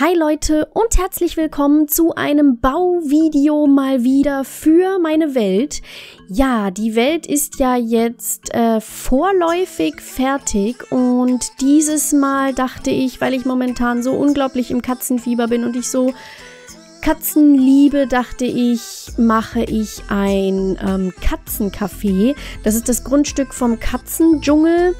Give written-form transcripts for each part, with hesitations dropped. Hi Leute und herzlich willkommen zu einem Bauvideo mal wieder für meine Welt. Ja, die Welt ist ja jetzt vorläufig fertig und dieses Mal dachte ich, weil ich momentan so unglaublich im Katzenfieber bin und ich so Katzenliebe, dachte ich, mache ich ein Katzencafé. Das ist das Grundstück vom Katzendschungel,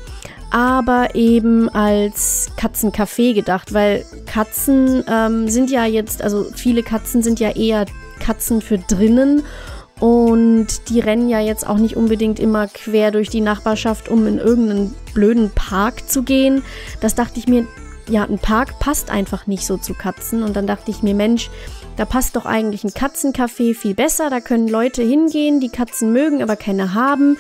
aber eben als Katzencafé gedacht, weil Katzen sind ja jetzt, also viele Katzen sind ja eher Katzen für drinnen und die rennen ja jetzt auch nicht unbedingt immer quer durch die Nachbarschaft, um in irgendeinen blöden Park zu gehen. Das dachte ich mir, ja, ein Park passt einfach nicht so zu Katzen und dann dachte ich mir, Mensch, da passt doch eigentlich ein Katzencafé viel besser, da können Leute hingehen, die Katzen mögen, aber keine haben.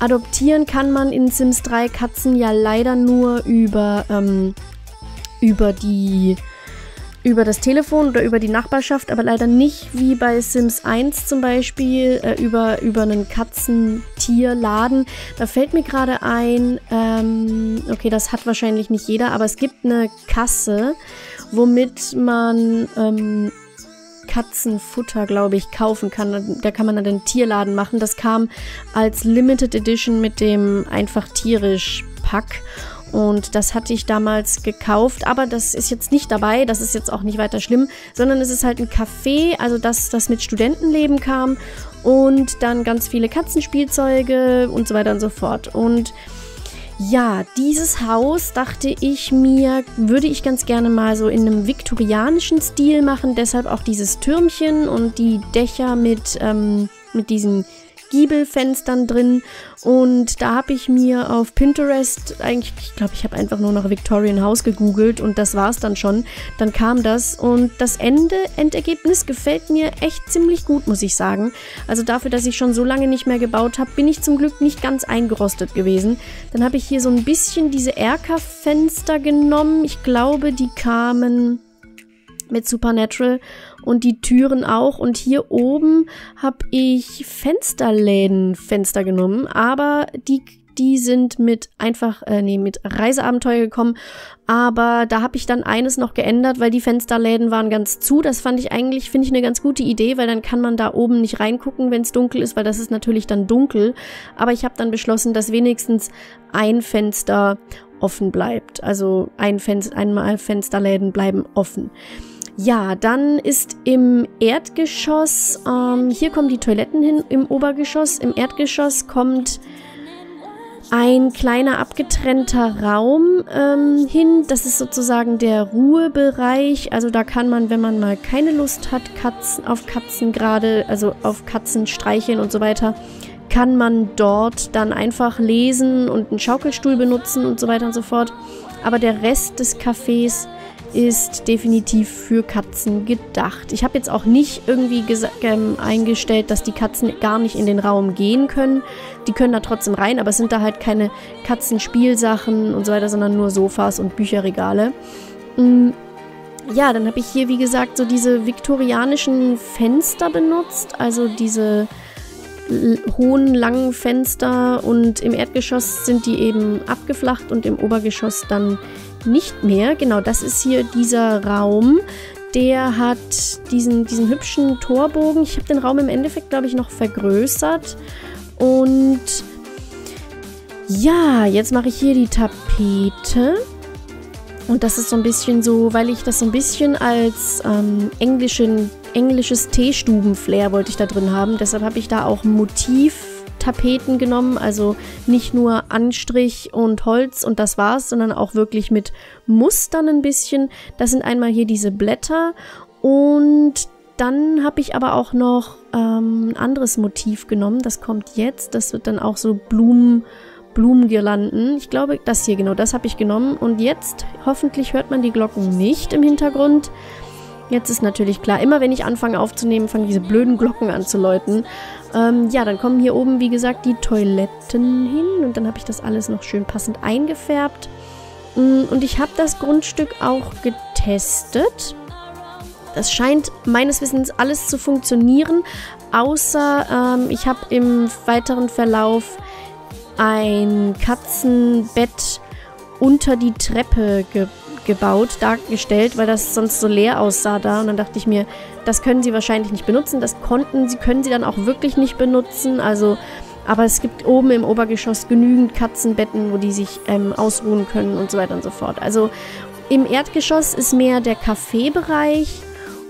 Adoptieren kann man in Sims 3 Katzen ja leider nur über das Telefon oder über die Nachbarschaft, aber leider nicht wie bei Sims 1 zum Beispiel über einen Katzentierladen. Da fällt mir gerade ein, okay, das hat wahrscheinlich nicht jeder, aber es gibt eine Kasse, womit man Katzenfutter, glaube ich, kaufen kann. Da kann man dann den Tierladen machen. Das kam als Limited Edition mit dem Einfach Tierisch Pack und das hatte ich damals gekauft, aber das ist jetzt nicht dabei, das ist jetzt auch nicht weiter schlimm, sondern es ist halt ein Café, also das mit Studentenleben kam und dann ganz viele Katzenspielzeuge und so weiter und so fort. Und ja, dieses Haus, dachte ich mir, würde ich ganz gerne mal so in einem viktorianischen Stil machen. Deshalb auch dieses Türmchen und die Dächer mit diesen Giebelfenstern drin. Und da habe ich mir auf Pinterest, eigentlich, ich glaube, ich habe einfach nur nach Victorian House gegoogelt und das war's dann schon. Dann kam das und das Endergebnis gefällt mir echt ziemlich gut, muss ich sagen. Also dafür, dass ich schon so lange nicht mehr gebaut habe, bin ich zum Glück nicht ganz eingerostet gewesen. Dann habe ich hier so ein bisschen diese Erkerfenster genommen. Ich glaube, die kamen mit Supernatural und die Türen auch. Und hier oben habe ich Fenster genommen, aber die sind mit mit Reiseabenteuer gekommen. Aber da habe ich dann eines noch geändert, weil die Fensterläden waren ganz zu. Das fand ich eigentlich, finde ich, eine ganz gute Idee, weil dann kann man da oben nicht reingucken, wenn es dunkel ist, weil das ist natürlich dann dunkel. Aber ich habe dann beschlossen, dass wenigstens ein Fenster offen bleibt. Also einmal Fensterläden bleiben offen. Ja, dann ist im Erdgeschoss, hier kommen die Toiletten hin, im Obergeschoss. Im Erdgeschoss kommt ein kleiner abgetrennter Raum hin. Das ist sozusagen der Ruhebereich. Also da kann man, wenn man mal keine Lust hat, auf Katzen streicheln und so weiter, kann man dort dann einfach lesen und einen Schaukelstuhl benutzen und so weiter und so fort. Aber der Rest des Cafés ist definitiv für Katzen gedacht. Ich habe jetzt auch nicht irgendwie eingestellt, dass die Katzen gar nicht in den Raum gehen können. Die können da trotzdem rein, aber es sind da halt keine Katzenspielsachen und so weiter, sondern nur Sofas und Bücherregale. Ja, dann habe ich hier, wie gesagt, so diese viktorianischen Fenster benutzt, also diese hohen, langen Fenster, und im Erdgeschoss sind die eben abgeflacht und im Obergeschoss dann nicht mehr. Genau, das ist hier dieser Raum. Der hat diesen hübschen Torbogen. Ich habe den Raum im Endeffekt, glaube ich, noch vergrößert. Und ja, jetzt mache ich hier die Tapete. Und das ist so ein bisschen so, weil ich das so ein bisschen als englisches Teestuben-Flair wollte ich da drin haben. Deshalb habe ich da auch Motivtapeten genommen. Also nicht nur Anstrich und Holz und das war's, sondern auch wirklich mit Mustern ein bisschen. Das sind einmal hier diese Blätter und dann habe ich aber auch noch ein anderes Motiv genommen. Das kommt jetzt. Das wird dann auch so Blumengirlanden. Ich glaube, das hier, genau, das habe ich genommen. Und jetzt, hoffentlich hört man die Glocken nicht im Hintergrund. Jetzt ist natürlich klar, immer wenn ich anfange aufzunehmen, fangen diese blöden Glocken an zu läuten. Ja, dann kommen hier oben, wie gesagt, die Toiletten hin. Und dann habe ich das alles noch schön passend eingefärbt. Und ich habe das Grundstück auch getestet. Das scheint meines Wissens alles zu funktionieren. Außer ich habe im weiteren Verlauf ein Katzenbett unter die Treppe gebaut, dargestellt, weil das sonst so leer aussah da. Und dann dachte ich mir, das können sie wahrscheinlich nicht benutzen. Das können sie dann auch wirklich nicht benutzen. Also, aber es gibt oben im Obergeschoss genügend Katzenbetten, wo die sich ausruhen können und so weiter und so fort. Also im Erdgeschoss ist mehr der Café-Bereich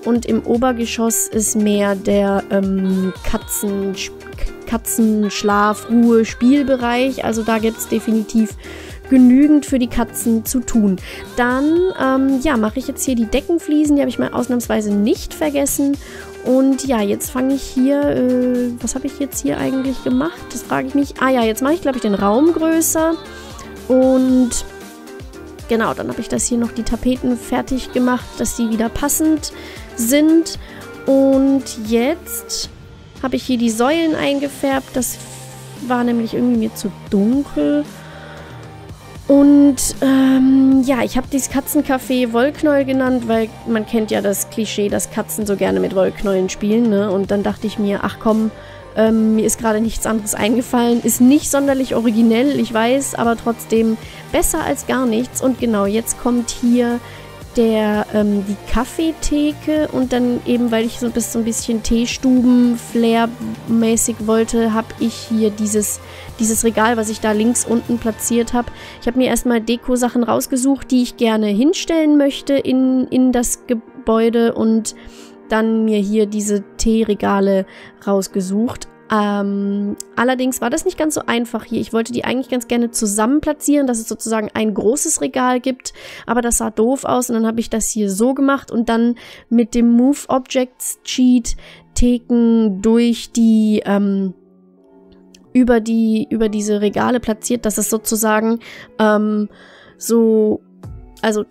und im Obergeschoss ist mehr der Katzenschlaf, Ruhe, Spielbereich. Also da gibt es definitiv genügend für die Katzen zu tun. Dann, ja, mache ich jetzt hier die Deckenfliesen. Die habe ich mal ausnahmsweise nicht vergessen. Und ja, jetzt fange ich hier, was habe ich jetzt hier eigentlich gemacht? Das frage ich mich. Ah ja, jetzt mache ich, glaube ich, den Raum größer. Und genau, dann habe ich das hier noch, die Tapeten fertig gemacht, dass die wieder passend sind. Und jetzt habe ich hier die Säulen eingefärbt. Das war nämlich irgendwie mir zu dunkel. Und ja, ich habe dieses Katzencafé Wollknäuel genannt, weil man kennt ja das Klischee, dass Katzen so gerne mit Wollknäueln spielen, ne? Und dann dachte ich mir, ach komm, mir ist gerade nichts anderes eingefallen. Ist nicht sonderlich originell, ich weiß, aber trotzdem besser als gar nichts. Und genau, jetzt kommt hier die Kaffeetheke und dann eben, weil ich so ein bisschen Teestuben-Flair-mäßig wollte, habe ich hier dieses Regal, was ich da links unten platziert habe. Ich habe mir erstmal Deko-Sachen rausgesucht, die ich gerne hinstellen möchte in das Gebäude und dann mir hier diese Teeregale rausgesucht. Allerdings war das nicht ganz so einfach hier. Ich wollte die eigentlich ganz gerne zusammen platzieren, dass es sozusagen ein großes Regal gibt, aber das sah doof aus und dann habe ich das hier so gemacht und dann mit dem Move Objects Cheat Theken durch die, über diese Regale platziert, dass es sozusagen, also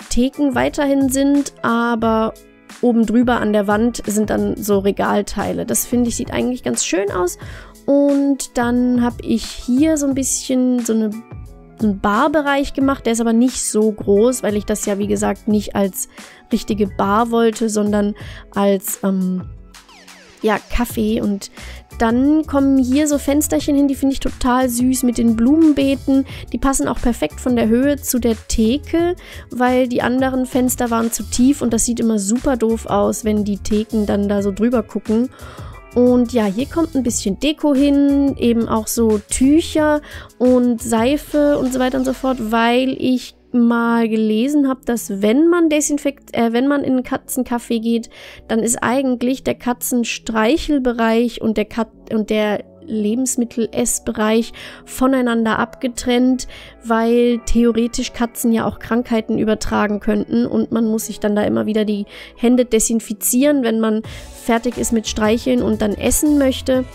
Theken weiterhin sind, aber oben drüber an der Wand sind dann so Regalteile. Das finde ich, sieht eigentlich ganz schön aus. Und dann habe ich hier so ein bisschen so einen Barbereich gemacht. Der ist aber nicht so groß, weil ich das ja, wie gesagt, nicht als richtige Bar wollte, sondern als ja, Kaffee. Und dann kommen hier so Fensterchen hin, die finde ich total süß mit den Blumenbeeten. Die passen auch perfekt von der Höhe zu der Theke, weil die anderen Fenster waren zu tief und das sieht immer super doof aus, wenn die Theken dann da so drüber gucken. Und ja, hier kommt ein bisschen Deko hin, eben auch so Tücher und Seife und so weiter und so fort, weil ich mal gelesen habe, dass wenn man in einen Katzencafé geht, dann ist eigentlich der Katzenstreichelbereich und der Lebensmittel-Essbereich voneinander abgetrennt, weil theoretisch Katzen ja auch Krankheiten übertragen könnten und man muss sich dann da immer wieder die Hände desinfizieren, wenn man fertig ist mit Streicheln und dann essen möchte.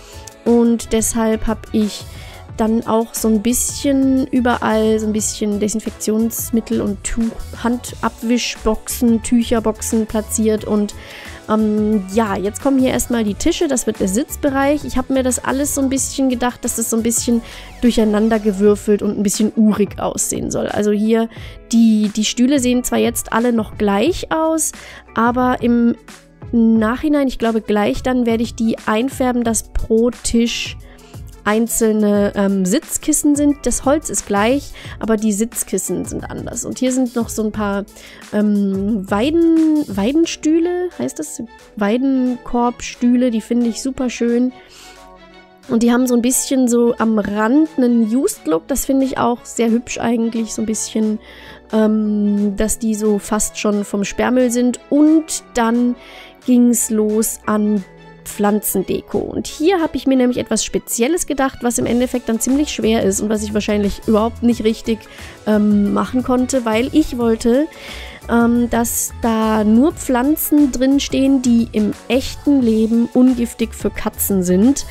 Und deshalb habe ich dann auch so ein bisschen überall so ein bisschen Desinfektionsmittel und Handabwischboxen, Tücherboxen platziert und ja, jetzt kommen hier erstmal die Tische, das wird der Sitzbereich. Ich habe mir das alles so ein bisschen gedacht, dass das so ein bisschen durcheinander gewürfelt und ein bisschen urig aussehen soll. Also hier, die Stühle sehen zwar jetzt alle noch gleich aus, aber im Nachhinein, ich glaube gleich dann, werde ich die einfärben, dass pro Tisch einzelne Sitzkissen sind. Das Holz ist gleich, aber die Sitzkissen sind anders. Und hier sind noch so ein paar Weidenstühle, heißt das? Weidenkorbstühle, die finde ich super schön. Und die haben so ein bisschen so am Rand einen Used-Look. Das finde ich auch sehr hübsch eigentlich, so ein bisschen, dass die so fast schon vom Sperrmüll sind. Und dann ging es los an Pflanzendeko. Und hier habe ich mir nämlich etwas Spezielles gedacht, was im Endeffekt dann ziemlich schwer ist und was ich wahrscheinlich überhaupt nicht richtig machen konnte, weil ich wollte, dass da nur Pflanzen drin stehen, die im echten Leben ungiftig für Katzen sind.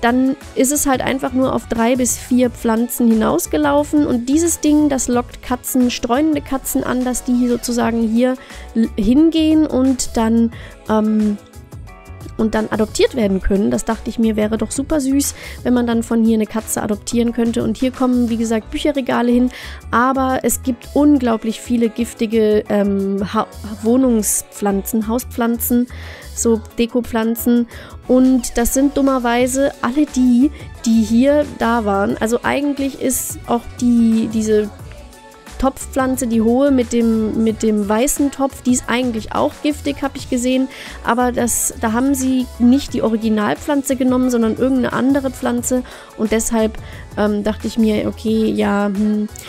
Dann ist es halt einfach nur auf 3 bis 4 Pflanzen hinausgelaufen und dieses Ding, das lockt Katzen, streunende Katzen an, dass die sozusagen hier hingehen und dann adoptiert werden können. Das dachte ich mir, wäre doch super süß, wenn man dann von hier eine Katze adoptieren könnte. Und hier kommen, wie gesagt, Bücherregale hin, aber es gibt unglaublich viele giftige Wohnungspflanzen, Hauspflanzen, so Dekopflanzen. Und das sind dummerweise alle die hier da waren. Also eigentlich ist auch diese Topfpflanze, die hohe mit dem weißen Topf, die ist eigentlich auch giftig, habe ich gesehen. Aber da haben sie nicht die Originalpflanze genommen, sondern irgendeine andere Pflanze. Und deshalb dachte ich mir, okay, ja,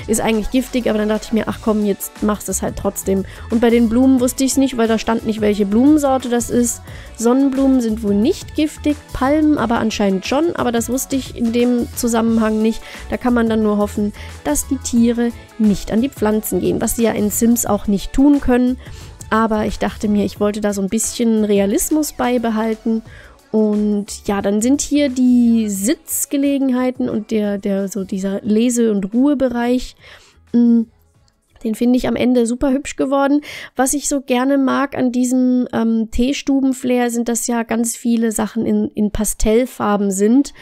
ist eigentlich giftig. Aber dann dachte ich mir, ach komm, jetzt machst du es halt trotzdem. Und bei den Blumen wusste ich es nicht, weil da stand nicht, welche Blumensorte das ist. Sonnenblumen sind wohl nicht giftig, Palmen aber anscheinend schon. Aber das wusste ich in dem Zusammenhang nicht. Da kann man dann nur hoffen, dass die Tiere nicht an die Pflanzen gehen, was sie ja in Sims auch nicht tun können. Aber ich dachte mir, ich wollte da so ein bisschen Realismus beibehalten. Und ja, dann sind hier die Sitzgelegenheiten und dieser Lese- und Ruhebereich. Den finde ich am Ende super hübsch geworden. Was ich so gerne mag an diesem Teestuben-Flair sind, dass ja ganz viele Sachen in Pastellfarben sind.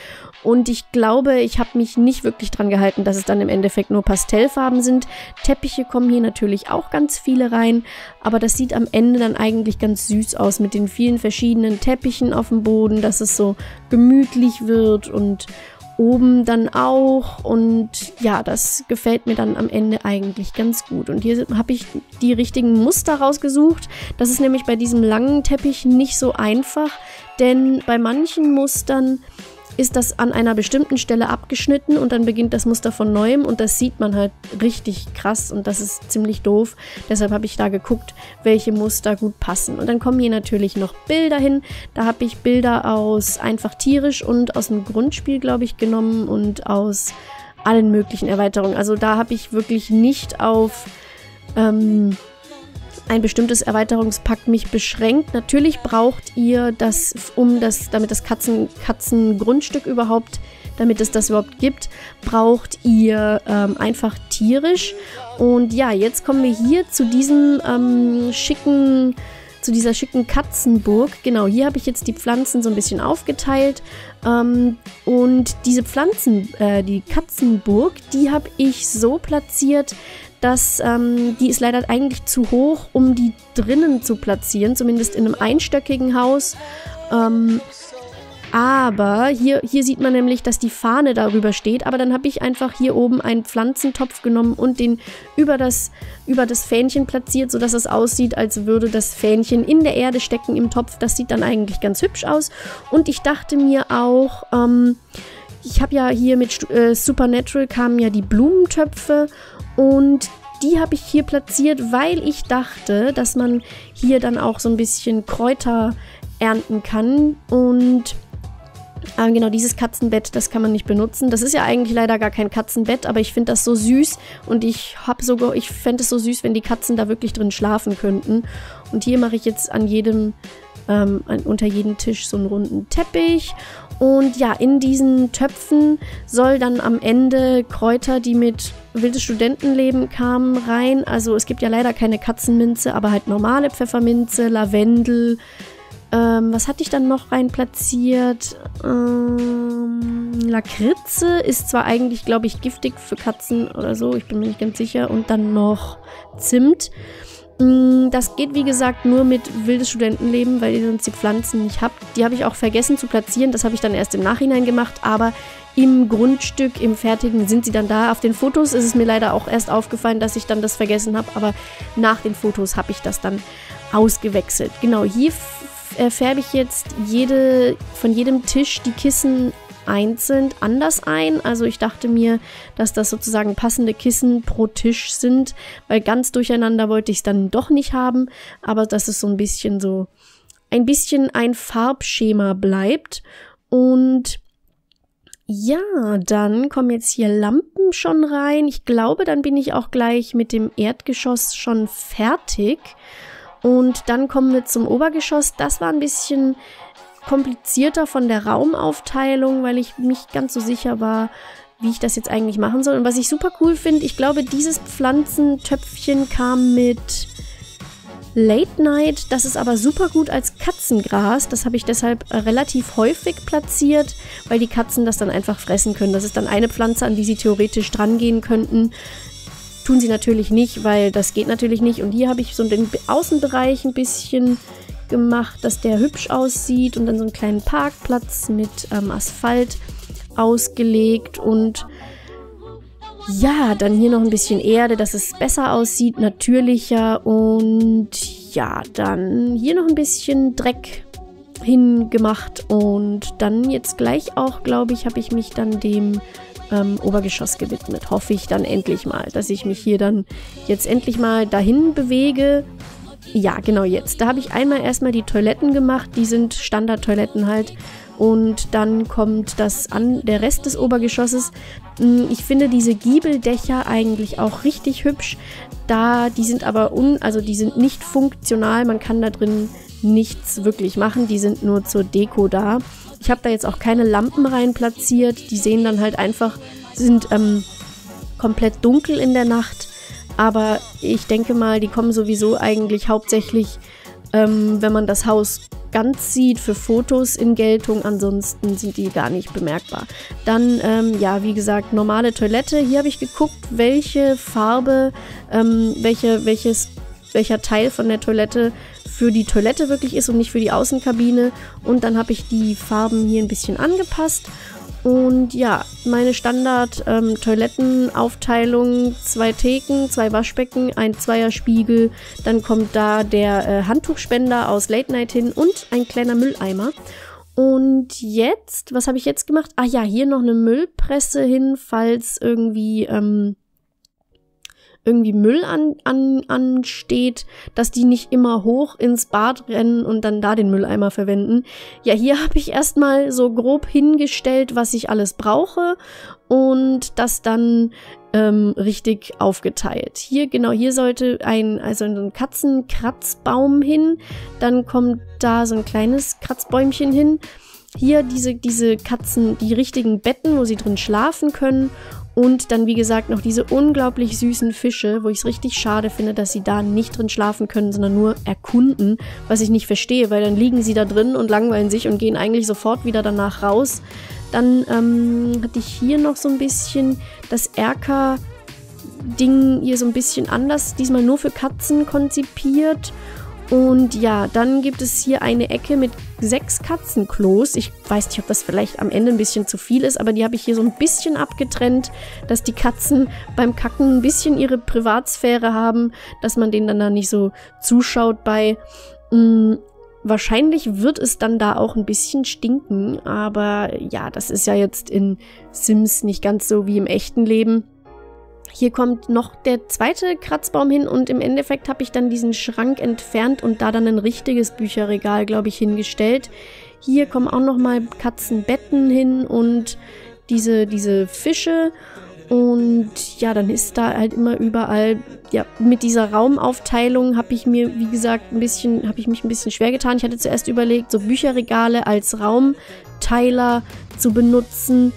Und ich glaube, ich habe mich nicht wirklich dran gehalten, dass es dann im Endeffekt nur Pastellfarben sind. Teppiche kommen hier natürlich auch ganz viele rein. Aber das sieht am Ende dann eigentlich ganz süß aus mit den vielen verschiedenen Teppichen auf dem Boden, dass es so gemütlich wird und oben dann auch, und ja, das gefällt mir dann am Ende eigentlich ganz gut. Und hier habe ich die richtigen Muster rausgesucht. Das ist nämlich bei diesem langen Teppich nicht so einfach, denn bei manchen Mustern ist das an einer bestimmten Stelle abgeschnitten und dann beginnt das Muster von neuem und das sieht man halt richtig krass und das ist ziemlich doof. Deshalb habe ich da geguckt, welche Muster gut passen. Und dann kommen hier natürlich noch Bilder hin. Da habe ich Bilder aus Einfach Tierisch und aus dem Grundspiel, glaube ich, genommen und aus allen möglichen Erweiterungen. Also da habe ich wirklich nicht auf ein bestimmtes Erweiterungspack mich beschränkt. Natürlich braucht ihr das, damit das Katzengrundstück überhaupt, damit es das überhaupt gibt, braucht ihr Einfach Tierisch. Und ja, jetzt kommen wir hier zu diesem zu dieser schicken Katzenburg. Genau, hier habe ich jetzt die Pflanzen so ein bisschen aufgeteilt. Und diese Pflanzen, die Katzenburg, die habe ich so platziert, dass die ist leider eigentlich zu hoch, um die drinnen zu platzieren, zumindest in einem einstöckigen Haus. Aber hier sieht man nämlich, dass die Fahne darüber steht. Aber dann habe ich einfach hier oben einen Pflanzentopf genommen und den über das Fähnchen platziert, sodass es aussieht, als würde das Fähnchen in der Erde stecken im Topf. Das sieht dann eigentlich ganz hübsch aus. Und ich dachte mir auch, ich habe ja hier mit Supernatural kamen ja die Blumentöpfe. Und die habe ich hier platziert, weil ich dachte, dass man hier dann auch so ein bisschen Kräuter ernten kann. Und genau, dieses Katzenbett, das kann man nicht benutzen. Das ist ja eigentlich leider gar kein Katzenbett, aber ich finde das so süß. Und ich fände es so süß, wenn die Katzen da wirklich drin schlafen könnten. Und hier mache ich jetzt an jedem unter jedem Tisch so einen runden Teppich. Und ja, in diesen Töpfen soll dann am Ende Kräuter, die mit Wildes Studentenleben kamen, rein. Also es gibt ja leider keine Katzenminze, aber halt normale Pfefferminze, Lavendel. Was hatte ich dann noch rein platziert? Lakritze ist zwar eigentlich, glaube ich, giftig für Katzen oder so. Ich bin mir nicht ganz sicher. Und dann noch Zimt. Das geht, wie gesagt, nur mit Wildes Studentenleben, weil ihr sonst die Pflanzen nicht habt. Die habe ich auch vergessen zu platzieren, das habe ich dann erst im Nachhinein gemacht, aber im Grundstück, im Fertigen sind sie dann da. Auf den Fotos ist es mir leider auch erst aufgefallen, dass ich dann das vergessen habe, aber nach den Fotos habe ich das dann ausgewechselt. Genau, hier färbe ich jetzt von jedem Tisch die Kissen einzeln anders ein. Also ich dachte mir, dass das sozusagen passende Kissen pro Tisch sind, weil ganz durcheinander wollte ich es dann doch nicht haben, aber dass es so ein bisschen ein Farbschema bleibt. Und ja, dann kommen jetzt hier Lampen schon rein. Ich glaube, dann bin ich auch gleich mit dem Erdgeschoss schon fertig. Und dann kommen wir zum Obergeschoss. Das war ein bisschen komplizierter von der Raumaufteilung, weil ich nicht ganz so sicher war, wie ich das jetzt eigentlich machen soll. Und was ich super cool finde, ich glaube, dieses Pflanzentöpfchen kam mit Late Night. Das ist aber super gut als Katzengras. Das habe ich deshalb relativ häufig platziert, weil die Katzen das dann einfach fressen können. Das ist dann eine Pflanze, an die sie theoretisch drangehen könnten. Tun sie natürlich nicht, weil das geht natürlich nicht. Und hier habe ich so den Außenbereich ein bisschen gemacht, dass der hübsch aussieht, und dann so einen kleinen Parkplatz mit Asphalt ausgelegt. Und Ja, dann hier noch ein bisschen Erde, dass es besser aussieht, natürlicher. Und ja, dann hier noch ein bisschen Dreck hingemacht. Und dann jetzt gleich auch, glaube ich, habe ich mich dann dem Obergeschoss gewidmet. Hoffe ich dann endlich mal, dass ich mich hier dann jetzt endlich mal dahin bewege. Ja, genau jetzt. Da habe ich einmal erstmal die Toiletten gemacht. Die sind Standard-Toiletten halt. Und dann kommt das an, der Rest des Obergeschosses. Ich finde diese Giebeldächer eigentlich auch richtig hübsch. Da, die sind aber die sind nicht funktional. Man kann da drin nichts wirklich machen. Die sind nur zur Deko da. Ich habe da jetzt auch keine Lampen rein platziert. Die sehen dann halt einfach, sind komplett dunkel in der Nacht. Aber ich denke mal, die kommen sowieso eigentlich hauptsächlich, wenn man das Haus ganz sieht, für Fotos in Geltung. Ansonsten sind die gar nicht bemerkbar. Dann, ja, wie gesagt, normale Toilette. Hier habe ich geguckt, welche Farbe, welcher Teil von der Toilette für die Toilette wirklich ist und nicht für die Außenkabine. Und dann habe ich die Farben hier ein bisschen angepasst. Und ja, meine Standard-Toilettenaufteilung, 2 Theken, 2 Waschbecken, ein 2er-Spiegel, dann kommt da der Handtuchspender aus Late Night hin und ein kleiner Mülleimer. Und jetzt, was habe ich jetzt gemacht? Ach ja, hier noch eine Müllpresse hin, falls irgendwie Müll ansteht, dass die nicht immer hoch ins Bad rennen und dann da den Mülleimer verwenden. Ja, hier habe ich erstmal so grob hingestellt, was ich alles brauche und das dann richtig aufgeteilt. Hier, genau, hier sollte so ein Katzenkratzbaum hin, dann kommt da so ein kleines Kratzbäumchen hin. Hier diese Katzen, die richtigen Betten, wo sie drin schlafen können. Und dann, wie gesagt, noch diese unglaublich süßen Fische, wo ich es richtig schade finde, dass sie da nicht drin schlafen können, sondern nur erkunden, was ich nicht verstehe, weil dann liegen sie da drin und langweilen sich und gehen eigentlich sofort wieder danach raus. Dann hatte ich hier noch so ein bisschen das Erker-Ding hier so ein bisschen anders, diesmal nur für Katzen konzipiert. Und ja, dann gibt es hier eine Ecke mit 6 Katzenklos. Ich weiß nicht, ob das vielleicht am Ende ein bisschen zu viel ist, aber die habe ich hier so ein bisschen abgetrennt, dass die Katzen beim Kacken ein bisschen ihre Privatsphäre haben, dass man denen dann da nicht so zuschaut bei. Wahrscheinlich wird es dann da auch ein bisschen stinken, aber ja, das ist ja jetzt in Sims nicht ganz so wie im echten Leben. Hier kommt noch der zweite Kratzbaum hin und im Endeffekt habe ich dann diesen Schrank entfernt und da dann ein richtiges Bücherregal, glaube ich, hingestellt. Hier kommen auch nochmal Katzenbetten hin und diese Fische. Und ja, dann ist da halt immer überall, ja, mit dieser Raumaufteilung habe ich mir, wie gesagt, habe ich mich ein bisschen schwer getan. Ich hatte zuerst überlegt, so Bücherregale als Raumteiler zu benutzen.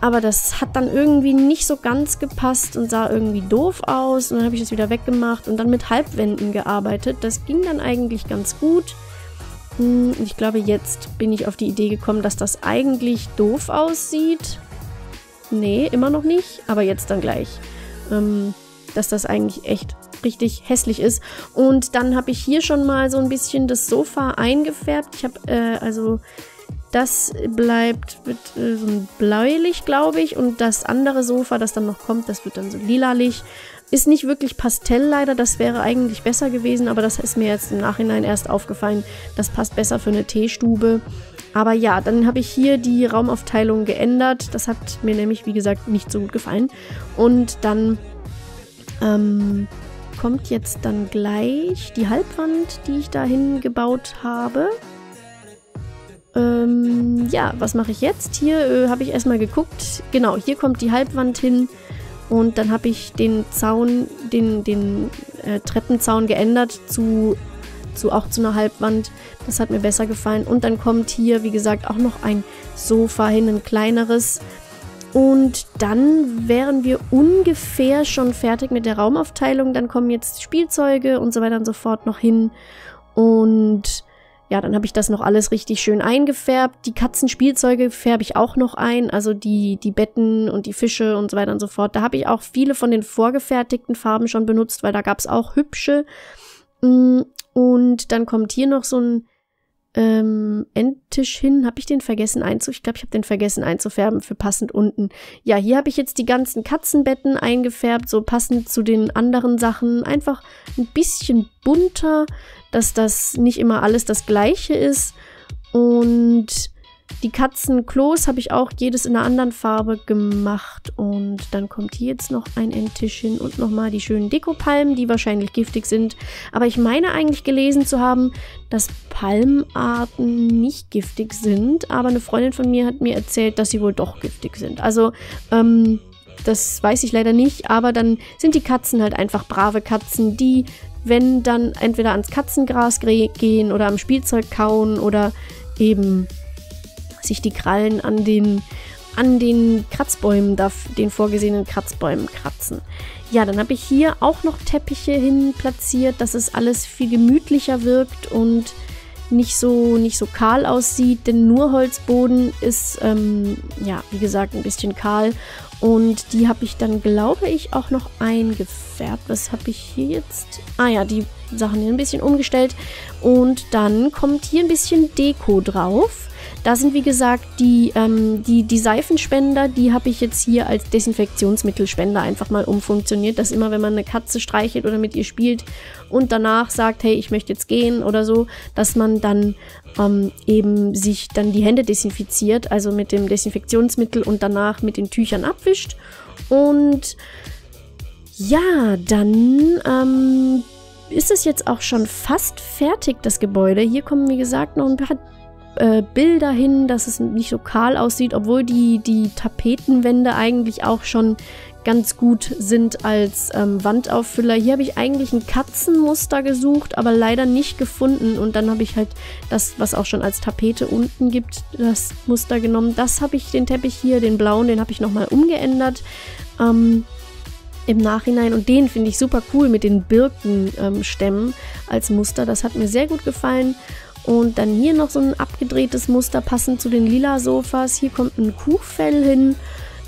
Aber das hat dann irgendwie nicht so ganz gepasst und sah irgendwie doof aus. Und dann habe ich das wieder weggemacht und dann mit Halbwänden gearbeitet. Das ging dann eigentlich ganz gut. Ich glaube, jetzt bin ich auf die Idee gekommen, dass das eigentlich doof aussieht. Nee, immer noch nicht. Aber jetzt dann gleich. Dass das eigentlich echt richtig hässlich ist. Und dann habe ich hier schon mal so ein bisschen das Sofa eingefärbt. Ich habe, das bleibt mit so ein bläulich, glaube ich. Und das andere Sofa, das dann noch kommt, das wird dann so lilalich. Ist nicht wirklich Pastell leider, das wäre eigentlich besser gewesen. Aber das ist mir jetzt im Nachhinein erst aufgefallen. Das passt besser für eine Teestube. Aber ja, dann habe ich hier die Raumaufteilung geändert. Das hat mir nämlich, wie gesagt, nicht so gut gefallen. Und dann kommt jetzt dann gleich die Halbwand, die ich dahin gebaut habe. Ja, was mache ich jetzt? Hier habe ich erstmal geguckt. Genau, hier kommt die Halbwand hin. Und dann habe ich den Zaun, den Treppenzaun geändert zu einer Halbwand. Das hat mir besser gefallen. Und dann kommt hier, wie gesagt, auch noch ein Sofa hin, ein kleineres. Und dann wären wir ungefähr schon fertig mit der Raumaufteilung. Dann kommen jetzt Spielzeuge und so weiter und so fort noch hin. Und ja, dann habe ich das noch alles richtig schön eingefärbt. Die Katzenspielzeuge färbe ich auch noch ein, also die Betten und die Fische und so weiter und so fort. Da habe ich auch viele von den vorgefertigten Farben schon benutzt, weil da gab es auch hübsche. Und dann kommt hier noch so ein Endtisch hin. Habe ich den vergessen einzufärben? Ich glaube, ich habe den vergessen einzufärben für passend unten. Ja, hier habe ich jetzt die ganzen Katzenbetten eingefärbt, so passend zu den anderen Sachen. Einfach ein bisschen bunter, dass das nicht immer alles das Gleiche ist. Und die Katzenklos habe ich auch jedes in einer anderen Farbe gemacht. Und dann kommt hier jetzt noch ein Endtisch hin und nochmal die schönen Dekopalmen, die wahrscheinlich giftig sind. Aber ich meine eigentlich gelesen zu haben, dass Palmenarten nicht giftig sind. Aber eine Freundin von mir hat mir erzählt, dass sie wohl doch giftig sind. Also, das weiß ich leider nicht. Aber dann sind die Katzen halt einfach brave Katzen, die, wenn dann entweder ans Katzengras gehen oder am Spielzeug kauen oder eben sich die Krallen an den Kratzbäumen, den vorgesehenen Kratzbäumen kratzen. Ja, dann habe ich hier auch noch Teppiche hin platziert, dass es alles viel gemütlicher wirkt und nicht so kahl aussieht, denn nur Holzboden ist, ja, wie gesagt, ein bisschen kahl. Und die habe ich dann, glaube ich, auch noch eingefärbt. Was habe ich hier jetzt? Ah ja, die Sachen hier ein bisschen umgestellt. Und dann kommt hier ein bisschen Deko drauf. Da sind, wie gesagt, die Seifenspender, die habe ich jetzt hier als Desinfektionsmittelspender einfach mal umfunktioniert, dass immer, wenn man eine Katze streichelt oder mit ihr spielt und danach sagt, hey, ich möchte jetzt gehen oder so, dass man dann eben sich dann die Hände desinfiziert, also mit dem Desinfektionsmittel und danach mit den Tüchern abwischt. Und ja, dann ist es jetzt auch schon fast fertig, das Gebäude. Hier kommen, wie gesagt, noch ein paar Bilder hin, dass es nicht so kahl aussieht, obwohl die Tapetenwände eigentlich auch schon ganz gut sind als Wandauffüller. Hier habe ich eigentlich ein Katzenmuster gesucht, aber leider nicht gefunden. Und dann habe ich halt das, was auch schon als Tapete unten gibt, das Muster genommen. Das habe ich, den Teppich hier, den blauen, den habe ich nochmal umgeändert im Nachhinein. Und den finde ich super cool mit den Birkenstämmen als Muster. Das hat mir sehr gut gefallen. Und dann hier noch so ein abgedrehtes Muster, passend zu den lila Sofas. Hier kommt ein Kuhfell hin.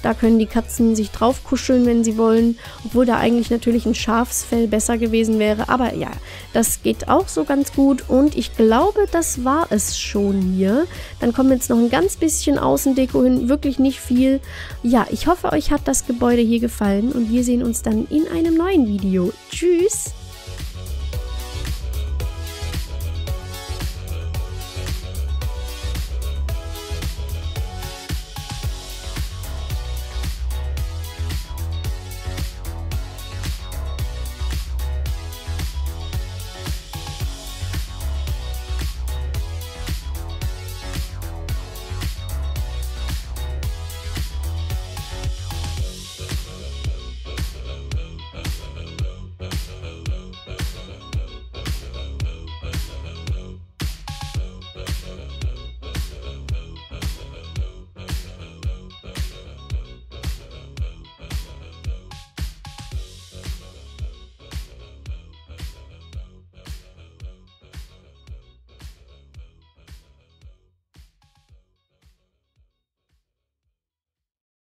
Da können die Katzen sich drauf kuscheln, wenn sie wollen. Obwohl da eigentlich natürlich ein Schafsfell besser gewesen wäre. Aber ja, das geht auch so ganz gut. Und ich glaube, das war es schon hier. Dann kommen jetzt noch ein ganz bisschen Außendeko hin. Wirklich nicht viel. Ja, ich hoffe, euch hat das Gebäude hier gefallen. Und wir sehen uns dann in einem neuen Video. Tschüss!